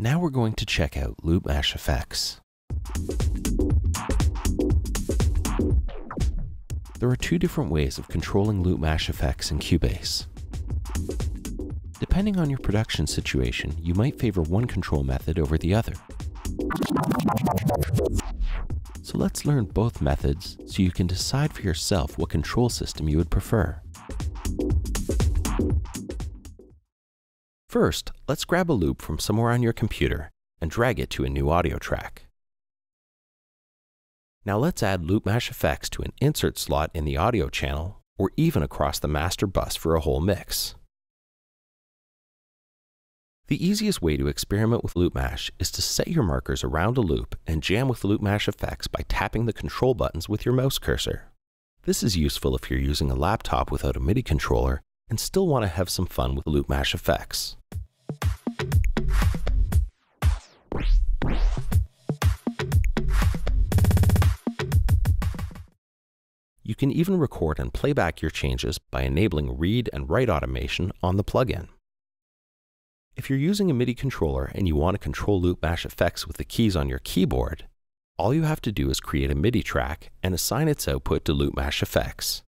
Now we're going to check out LoopMash FX. There are two different ways of controlling LoopMash FX in Cubase. Depending on your production situation, you might favor one control method over the other. So let's learn both methods so you can decide for yourself what control system you would prefer. First, let's grab a loop from somewhere on your computer and drag it to a new audio track. Now let's add LoopMash FX to an insert slot in the audio channel or even across the master bus for a whole mix. The easiest way to experiment with LoopMash is to set your markers around a loop and jam with LoopMash FX by tapping the control buttons with your mouse cursor. This is useful if you're using a laptop without a MIDI controller and still want to have some fun with LoopMash FX. You can even record and play back your changes by enabling read and write automation on the plugin. If you're using a MIDI controller and you want to control LoopMash FX with the keys on your keyboard, all you have to do is create a MIDI track and assign its output to LoopMash FX.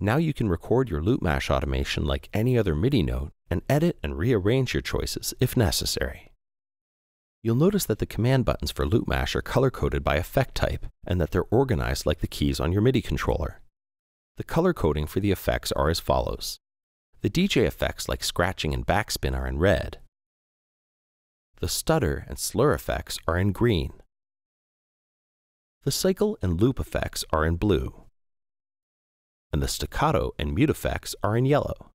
Now you can record your LoopMash automation like any other MIDI note and edit and rearrange your choices if necessary. You'll notice that the command buttons for LoopMash are color-coded by effect type and that they're organized like the keys on your MIDI controller. The color coding for the effects are as follows. The DJ effects like scratching and backspin are in red. The stutter and slur effects are in green. The cycle and loop effects are in blue. And the staccato and mute effects are in yellow.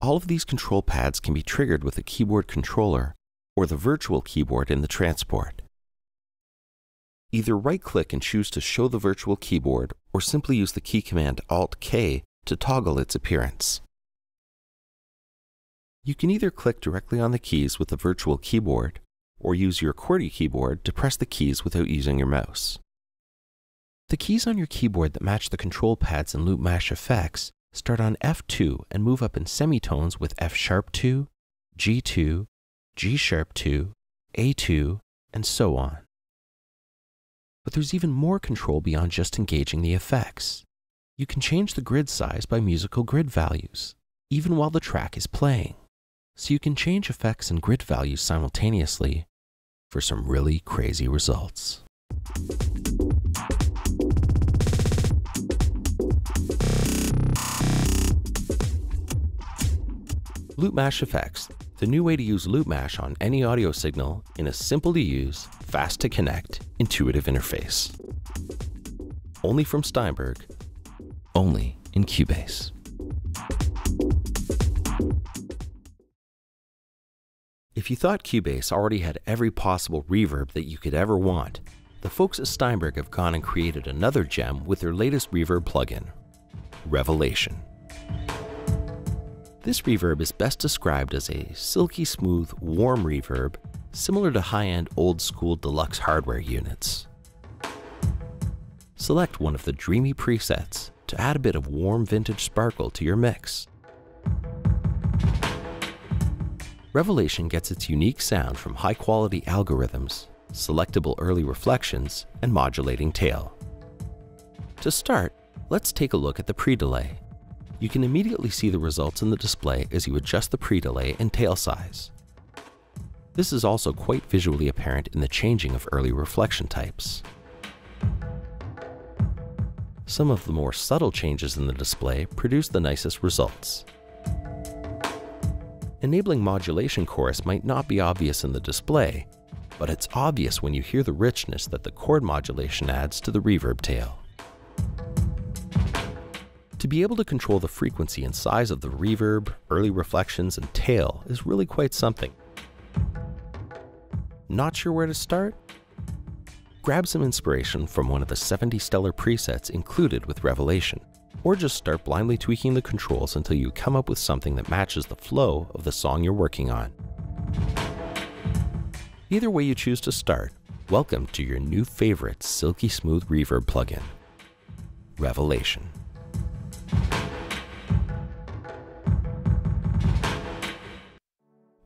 All of these control pads can be triggered with a keyboard controller or the virtual keyboard in the transport. Either right-click and choose to show the virtual keyboard or simply use the key command Alt-K to toggle its appearance. You can either click directly on the keys with the virtual keyboard or use your QWERTY keyboard to press the keys without using your mouse. The keys on your keyboard that match the control pads in LoopMash FX start on F2 and move up in semitones with F♯2, G2, G♯2, A2, and so on. But there's even more control beyond just engaging the effects. You can change the grid size by musical grid values, even while the track is playing. So you can change effects and grid values simultaneously for some really crazy results. LoopMash FX, the new way to use LoopMash on any audio signal in a simple to use, fast to connect, intuitive interface. Only from Steinberg. Only in Cubase. If you thought Cubase already had every possible reverb that you could ever want, the folks at Steinberg have gone and created another gem with their latest reverb plugin, Revelation. This reverb is best described as a silky smooth, warm reverb similar to high-end old-school deluxe hardware units. Select one of the dreamy presets to add a bit of warm vintage sparkle to your mix. Revelation gets its unique sound from high-quality algorithms, selectable early reflections, and modulating tail. To start, let's take a look at the pre-delay. You can immediately see the results in the display as you adjust the pre-delay and tail size. This is also quite visually apparent in the changing of early reflection types. Some of the more subtle changes in the display produce the nicest results. Enabling modulation chorus might not be obvious in the display, but it's obvious when you hear the richness that the chord modulation adds to the reverb tail. To be able to control the frequency and size of the reverb, early reflections, and tail is really quite something. Not sure where to start? Grab some inspiration from one of the 70 stellar presets included with Revelation, or just start blindly tweaking the controls until you come up with something that matches the flow of the song you're working on. Either way you choose to start, welcome to your new favorite silky smooth reverb plugin, Revelation.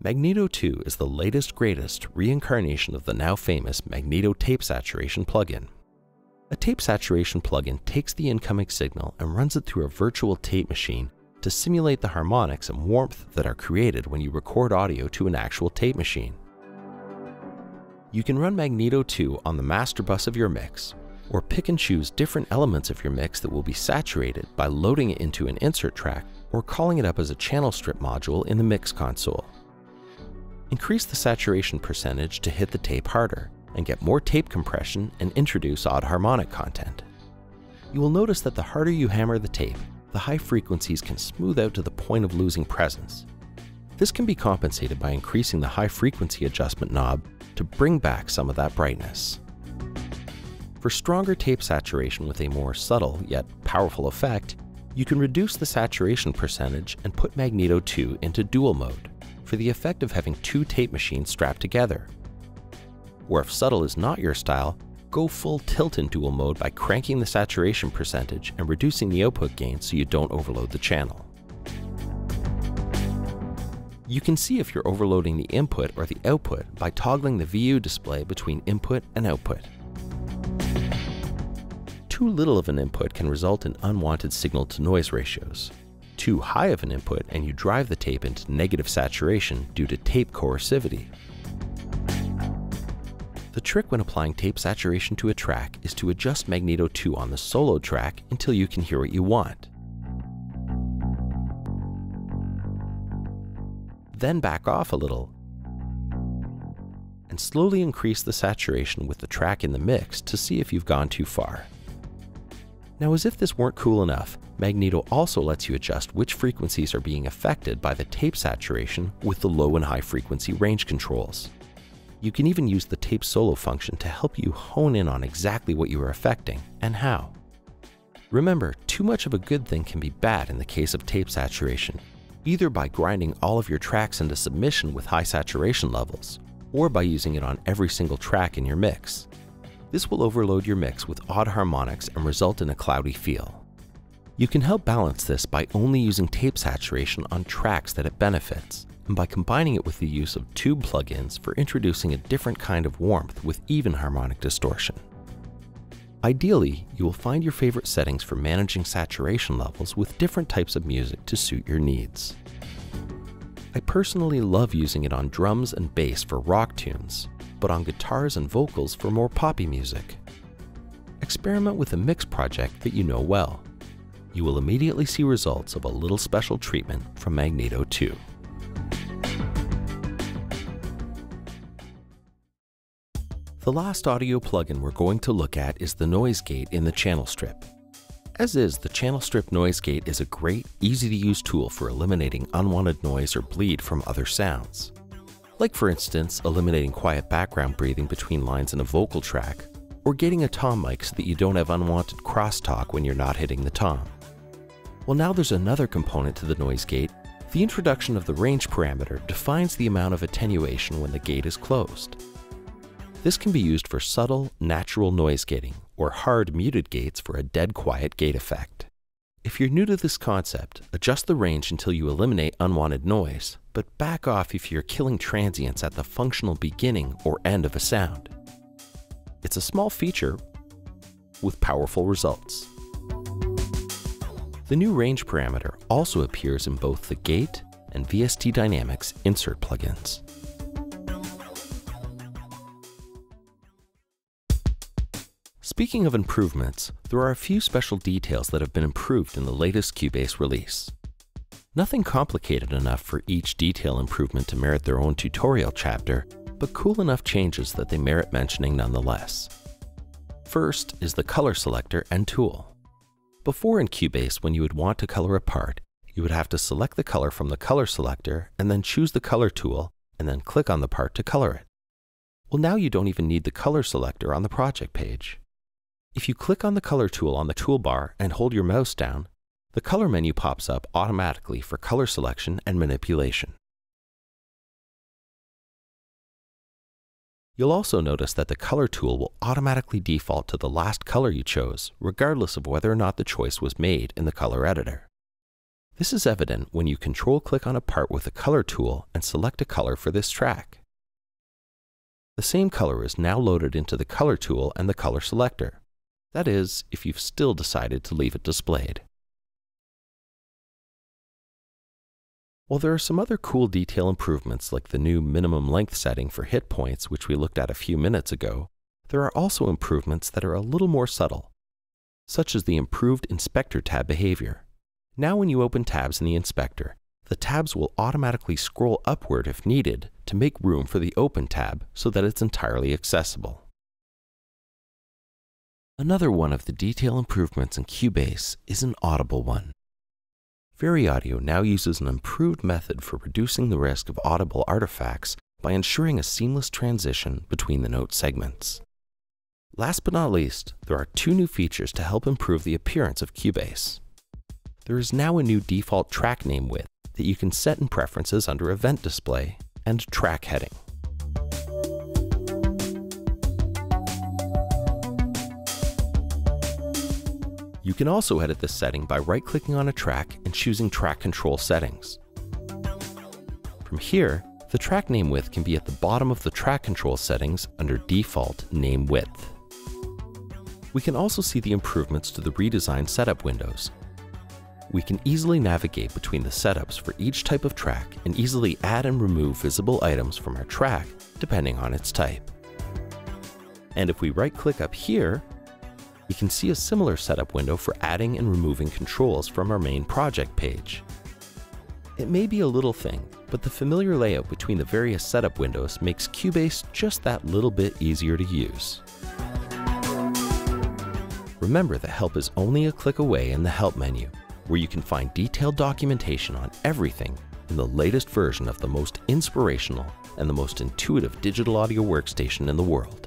Magneto 2 is the latest greatest reincarnation of the now famous Magneto tape saturation plugin. A tape saturation plugin takes the incoming signal and runs it through a virtual tape machine to simulate the harmonics and warmth that are created when you record audio to an actual tape machine. You can run Magneto 2 on the master bus of your mix, or pick and choose different elements of your mix that will be saturated by loading it into an insert track or calling it up as a channel strip module in the mix console. Increase the saturation percentage to hit the tape harder and get more tape compression and introduce odd harmonic content. You will notice that the harder you hammer the tape, the high frequencies can smooth out to the point of losing presence. This can be compensated by increasing the high frequency adjustment knob to bring back some of that brightness. For stronger tape saturation with a more subtle yet powerful effect, you can reduce the saturation percentage and put Magneto 2 into dual mode for the effect of having two tape machines strapped together. Or if subtle is not your style, go full tilt in dual mode by cranking the saturation percentage and reducing the output gain so you don't overload the channel. You can see if you're overloading the input or the output by toggling the VU display between input and output. Too little of an input can result in unwanted signal-to-noise ratios. Too high of an input and you drive the tape into negative saturation due to tape coercivity. The trick when applying tape saturation to a track is to adjust Magneto 2 on the solo track until you can hear what you want. Then back off a little and slowly increase the saturation with the track in the mix to see if you've gone too far. Now, as if this weren't cool enough, Magneto also lets you adjust which frequencies are being affected by the tape saturation with the low and high frequency range controls. You can even use the tape solo function to help you hone in on exactly what you are affecting and how. Remember, too much of a good thing can be bad in the case of tape saturation, either by grinding all of your tracks into submission with high saturation levels, or by using it on every single track in your mix. This will overload your mix with odd harmonics and result in a cloudy feel. You can help balance this by only using tape saturation on tracks that it benefits, and by combining it with the use of tube plugins for introducing a different kind of warmth with even harmonic distortion. Ideally, you will find your favorite settings for managing saturation levels with different types of music to suit your needs. I personally love using it on drums and bass for rock tunes, but on guitars and vocals for more poppy music. Experiment with a mix project that you know well. You will immediately see results of a little special treatment from Magneto 2. The last audio plugin we're going to look at is the noise gate in the channel strip. As is, the channel strip noise gate is a great, easy-to-use tool for eliminating unwanted noise or bleed from other sounds. Like, for instance, eliminating quiet background breathing between lines in a vocal track, or getting a tom mic so that you don't have unwanted crosstalk when you're not hitting the tom. Well, now there's another component to the noise gate. The introduction of the range parameter defines the amount of attenuation when the gate is closed. This can be used for subtle, natural noise gating, or hard muted gates for a dead quiet gate effect. If you're new to this concept, adjust the range until you eliminate unwanted noise, but back off if you're killing transients at the functional beginning or end of a sound. It's a small feature with powerful results. The new range parameter also appears in both the gate and VST Dynamics insert plugins. Speaking of improvements, there are a few special details that have been improved in the latest Cubase release. Nothing complicated enough for each detail improvement to merit their own tutorial chapter, but cool enough changes that they merit mentioning nonetheless. First is the color selector and tool. Before in Cubase, when you would want to color a part, you would have to select the color from the color selector and then choose the color tool and then click on the part to color it. Well, now you don't even need the color selector on the project page. If you click on the color tool on the toolbar and hold your mouse down, the color menu pops up automatically for color selection and manipulation. You'll also notice that the color tool will automatically default to the last color you chose, regardless of whether or not the choice was made in the color editor. This is evident when you control-click on a part with the color tool and select a color for this track. The same color is now loaded into the color tool and the color selector. That is, if you've still decided to leave it displayed. While there are some other cool detail improvements like the new minimum length setting for hit points, which we looked at a few minutes ago, there are also improvements that are a little more subtle, such as the improved inspector tab behavior. Now when you open tabs in the inspector, the tabs will automatically scroll upward if needed to make room for the open tab so that it's entirely accessible. Another one of the detail improvements in Cubase is an audible one. VariAudio now uses an improved method for reducing the risk of audible artifacts by ensuring a seamless transition between the note segments. Last but not least, there are two new features to help improve the appearance of Cubase. There is now a new default track name width that you can set in preferences under Event Display and Track Heading. You can also edit this setting by right-clicking on a track and choosing Track Control Settings. From here, the track name width can be at the bottom of the Track Control Settings under Default Name Width. We can also see the improvements to the redesigned setup windows. We can easily navigate between the setups for each type of track and easily add and remove visible items from our track depending on its type. And if we right-click up here, we can see a similar setup window for adding and removing controls from our main project page. It may be a little thing, but the familiar layout between the various setup windows makes Cubase just that little bit easier to use. Remember that help is only a click away in the Help menu, where you can find detailed documentation on everything in the latest version of the most inspirational and the most intuitive digital audio workstation in the world.